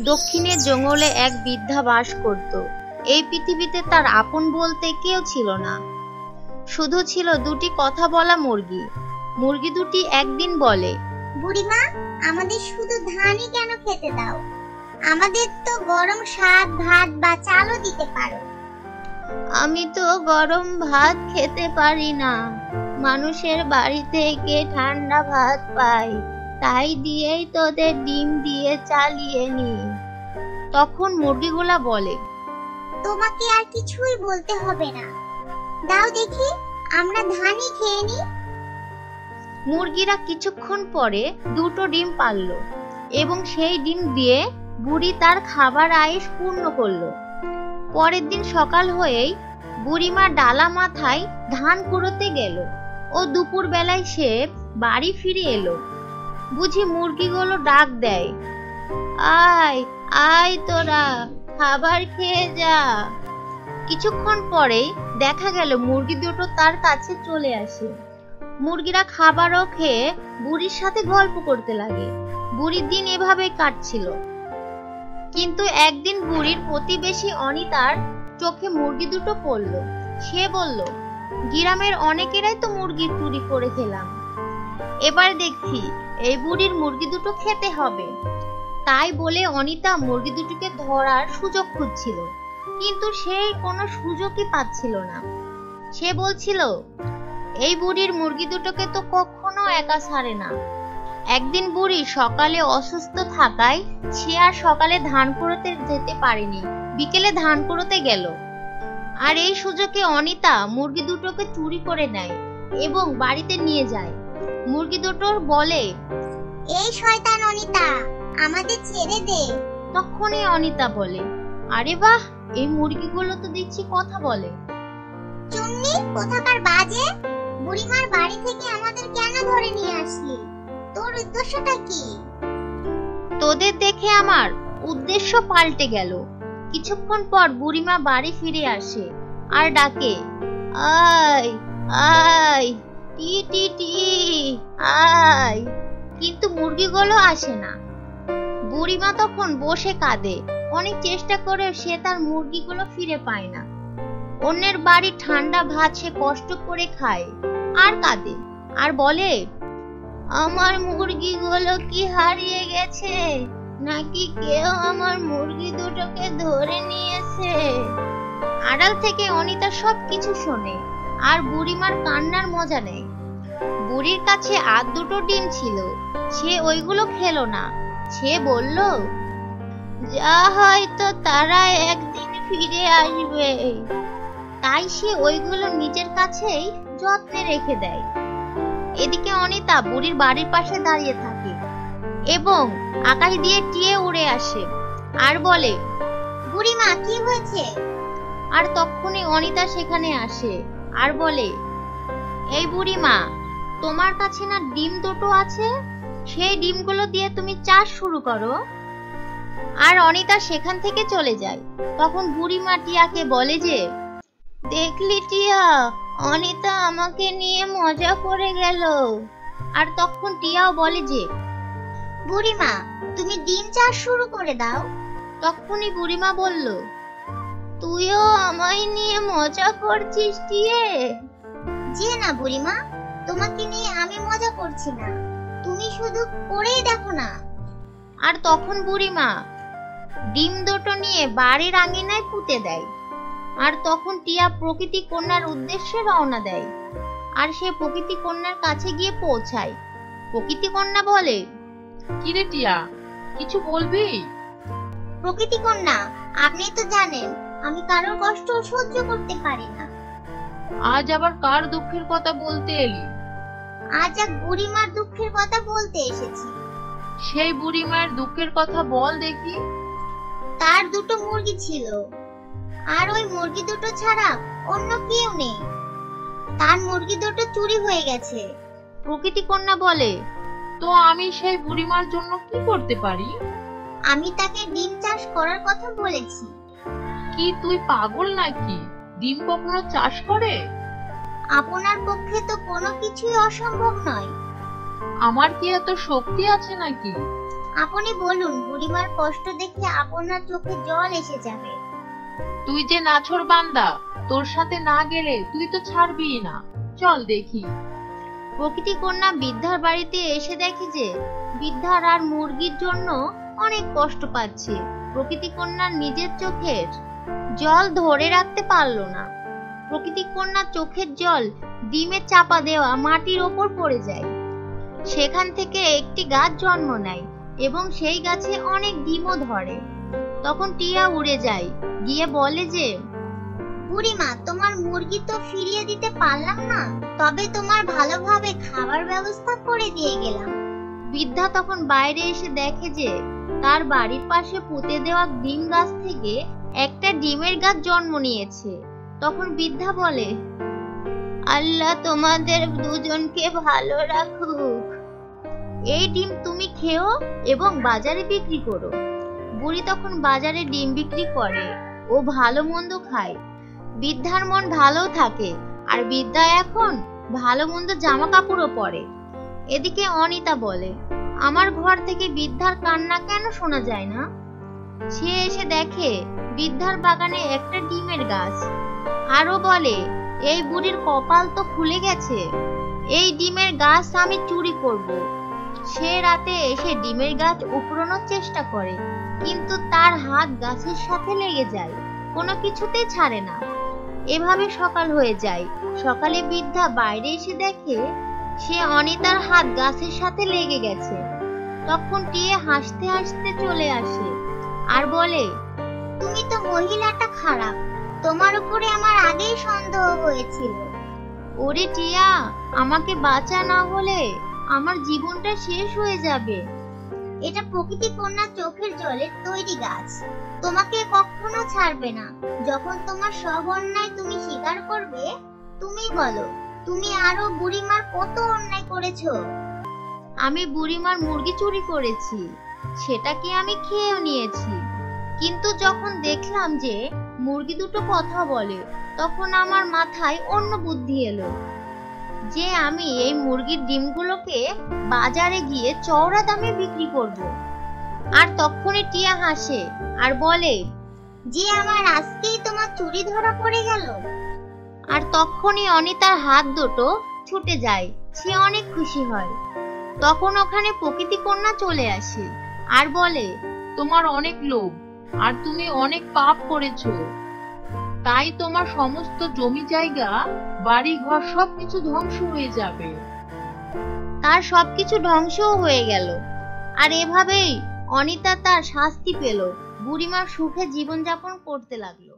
दक्षिणे जंगले एक वृद्धा बास करत। एई पृथिवीते तार आपन बोलते केउ छिलो ना, शुधु छिलो दुटी कथा बोला मुर्गी। मुर्गी दुटी एक दिन बोले, बुढ़ीमा आमादेर शुधु धानई केन खेते दाओ, आमादेर तो गरम शाक भात बा चालो दिते पारो। आमी तो गरम भात खेते पारी ना, मानुषेर बाड़ीते के ठंडा भात पाई, ताई दिएई तोदेर डिम दिए चालिए नी। तखन मुर्गीगुला बोले, तोमाके आर किछुई बोलते होबे ना, दाओ देखी आमरा धानई खेये नी। मुर्गीरा किछुक्षण परे दुटो डिम पारलो एबं सेई डिम दिए बुड़ी तार खाबार आयेश पूर्ण करलो। পরের দিন সকাল হয়েই বুড়িমা ডালা মাথায় ধান কুড়োতে গেল ও দুপুর বেলায় সে বাড়ি ফিরে এলো। বুঝি মুরগিগুলো ডাক দেয়, আয় আয় তোরা খাবার খেয়ে যা। কিছুক্ষণ পরেই দেখা গেল মুরগি দুটো তার কাছে চলে আসে। মুরগিরা খাবারও খেয়ে বুড়ির সাথে গল্প করতে লাগে। বুড়ির দিন এভাবে কাটছিল। কিন্তু একদিন বুড়ির প্রতিবেশী অনিতার চোখে মুরগি দুটো পড়লো। সে বলল, গ্রামের অনেকেরাই তো মুরগি চুরি করে খেলাম, এবার দেখছি এই বুড়ির মুরগি দুটো খেতে হবে। তাই বলে অনিতা মুরগি দুটোকে ধরার সুযোগ খুঁজছিল, কিন্তু সে কোনো সুযোগই পাচ্ছিল না। সে বলছিল, এই বুড়ির মুরগি দুটোকে তো কখনো একা ছাড়ে না। একদিন বুড়ি সকালে অসুস্থ থাকায় সে আর সকালে ধান কুড়োতে যেতে পারেনি, বিকেলে ধান কুড়োতে গেল। আর এই সুযোগে অনিতা মুরগি দুটোকে চুরি করে নেয় এবং বাড়িতে নিয়ে যায়। মুরগি দুটোর বলে, এই শয়তান অনিতা, আমাদের ছেড়ে দে। তখনই অনিতা বলে, আরে বাহ, এই মুরগিগুলো তো দেখছি কথা বলে। চুন্নি কোথাকার বাজে, বুড়িমার বাড়ি থেকে আমাদের কেন ধরে নিয়ে আসলি? তোর উদ্দেশ্যটা কি? তোদের দেখে আমার উদ্দেশ্য পাল্টে গেল। কিছুক্ষণ পর বুড়িমা বাড়ি ফিরে আসে আর ডাকে, আয় আয় টি টি টি আয়। কিন্তু মুরগিগুলো আসে না। বুড়িমা তখন বসে কাঁদে। অনেক চেষ্টা করেও সে তার মুরগিগুলো ফিরে পায় না। অন্যের বাড়ির ঠান্ডা ভাত সে কষ্ট করে খায় আর কাঁদে আর বলে, আমার মুরগিগুলো কি হারিয়ে গেছে, নাকি কেউ আমার মুরগি দুটোকে ধরে নিয়েছে? আড়াল থেকে অনিতা সব কিছু শোনে আর বুড়িমার কান্নার মজা নেয়। বুড়ির কাছে আর দুটো ডিম ছিল, সে ওইগুলো খেলো না। সে বলল, যা হয়তো তারা একদিন ফিরে আসবে। তাই সে ওইগুলো নিজের কাছেই যত্নে রেখে দেয়। এদিকে অনিতা বুড়ির বাড়ির পাশে দাঁড়িয়ে থাকে এবং আকাশ দিয়ে টিয়ে উড়ে আসে আর বলে, বুড়িমা কি হয়েছে? আর তখনই অনিতা সেখানে আসে আর বলে, এই বুড়িমা, তোমার কাছে না ডিম দুটো আছে, সেই ডিমগুলো দিয়ে তুমি চাষ শুরু করো। আর অনিতা সেখান থেকে চলে যায়। তখন বুড়িমা টিয়াকে বলে যে, দেখলি টিয়া, অনিতা আমাকে নিয়ে মজা করে গেল। আর তখন টিয়াও বলে যে, বুড়িমা তুমি ডিম চাষ শুরু করে দাও। তখনই বুড়িমা বলল, তুইও আমায় নিয়ে মজা করছিস টিয়ে? যে না বুড়িমা, তোমাকে নিয়ে আমি মজা করছি না, তুমি শুধু করেই দেখো না। আর তখন বুড়িমা ডিম দুটো নিয়ে বাড়ির আঙিনায় পুঁতে দেয়। আর তখন টিয়া প্রকৃতি কন্যার উদ্দেশ্যে রওনা দেয়। আর সে প্রকৃতি কন্যার কাছে গিয়ে পৌঁছায়। প্রকৃতি কন্যা বলে, কি রে টিয়া, কিছু বলবি? প্রকৃতি কন্যা, আপনি তো জানেন আমি কারোর কষ্ট সহ্য করতে পারি না। আজ আবার কার দুঃখের কথা বলতে এলি? আজ এক বুড়িমার দুঃখের কথা বলতে এসেছি। সেই বুড়িমার দুঃখের কথা বল দেখি। তার দুটো মুরগি ছিল, আর ওই মুরগি দুটো ছাড়া অন্য কেউ নেই। তার মুরগি দুটো চুরি হয়ে গেছে। প্রকৃতি কন্যা বলে, তো আমি সেই বুড়িমার জন্য কি করতে পারি? আমি তাকে ডিম চাষ করার কথা বলেছি। কি তুই পাগল নাকি? ডিম কখনো চাষ করে? আপনার পক্ষে তো কোনো কিছুই অসম্ভব নয়। আমার কি এত শক্তি আছে নাকি? आपनी बोलून बुढ़ीमार कष्ट देखे आपनार चोखे जल एसे जाबे। तुई जे नाछोड़ बांदा तोर साथे ना गेले तुई तो छाड़बी ना, चल देखी। प्रकृति कन्या बिद्धार बाड़ीते एसे देखে जे बिद्धार आर मुर्गिर जोन्नो अनेक कष्ट पाच्छे। प्रकृति कन्या निजेर चोखेर जल धरे राखते पारलो ना। प्रकृति कन्या चोखेर जल डिमे चापा देওয়া माटिर ओपर पड़े जाए। सेखान थेके एकटी गाछ जन्म नेয় एबं सेई गाछे अनेक डिमो धरे। तखन टिया उड़े जाए गिये बोले जे বুড়িমা তোমার মুরগি তো ফিরিয়ে দিতে পারলাম না, তবে তোমার ভালোভাবে খাবার ব্যবস্থা করে দিয়ে গেলাম। বিদ্যা তখন বাইরে এসে দেখে যে তার বাড়ির পাশে পুঁতে দেওয়া ডিম গাছ থেকে একটা ডিমের গাছ জন্ম নিয়েছে। তখন বিদ্যা বলে, আল্লাহ তোমাদের দুজনকে ভালো রাখুক, এই ডিম তুমি খেও এবং বাজারে বিক্রি করো। বুড়ি তখন বাজারে ডিম বিক্রি করে ও ভালো মন্দ খায়। বিদ্যার মন ভালো থাকে আর বিদ্যা এখন ভালো মন্দ জামা কাপড়ও পরে। এদিকে অনিতা বলে, আমার ঘর থেকে বিদ্যার কান্না কেন শোনা যায় না? সে এসে দেখে বিদ্যার বাগানে একটা ডিমের গাছ। আরো বলে, এই বুড়ির কপাল তো খুলে গেছে, এই ডিমের গাছ আমি চুরি করব। সে রাতে এসে ডিমের গাছ উপড়ানোর চেষ্টা করে কিন্তু তার হাত গাছের সাথে লেগে যায়, কোনো কিছুতেই ছাড়ে না। এভাবে সকাল হয়ে যায়। সকালে বিদ্যা বাইরে এসে দেখে সে অনিতার হাত গাছের সাথে লেগে গেছে। তখন টিয়ে হাসতে হাসতে চলে আসে আর বলে, তুমি তো মহিলাটা খারাপ, তোমার উপরে আমার আগেই সন্দেহ হয়েছিল। ওরে টিয়া, আমাকে বাঁচা না হলে আমার জীবনটা শেষ হয়ে যাবে। এটা প্রকৃতি কন্যা চোখের জলের তৈরি গাছ, তোমাকে কখনো ছাড়বে না। যখন তোমার সব অন্যায় তুমি স্বীকার করবে, তুমি বলো তুমি আরো বুড়িমার কত অন্যায় করেছো। আমি বুড়িমার মুরগি চুরি করেছি, সেটাকে আমি খেয়েও নিয়েছি, কিন্তু যখন দেখলাম যে মুরগি দুটো কথা বলে তখন আমার মাথায় অন্য বুদ্ধি এলো যে আমি এই মুরগির ডিমগুলোকে বাজারে গিয়ে চওড়া দামে বিক্রি করব। আর তখনই টিয়া হাসে আর বলে, যে আমার আজকেই তোমার চুরি ধরা পড়ে গেল। আর তখনই অনিতার হাত দুটো ছুটে যায়, সে অনেক খুশি হয়। তখন ওখানে প্রকৃতি কন্যা চলে আসে আর বলে, তোমার অনেক লোভ আর তুমি অনেক পাপ করেছো, তাই তোমার সমস্ত জমি জায়গা বাড়ি ঘর সবকিছু ধ্বংস হয়ে যাবে। তার সবকিছু ধ্বংসও হয়ে গেল। আর এভাবেই অনিতা তার শাস্তি পেল। বুড়িমা সুখে জীবনযাপন করতে লাগলো।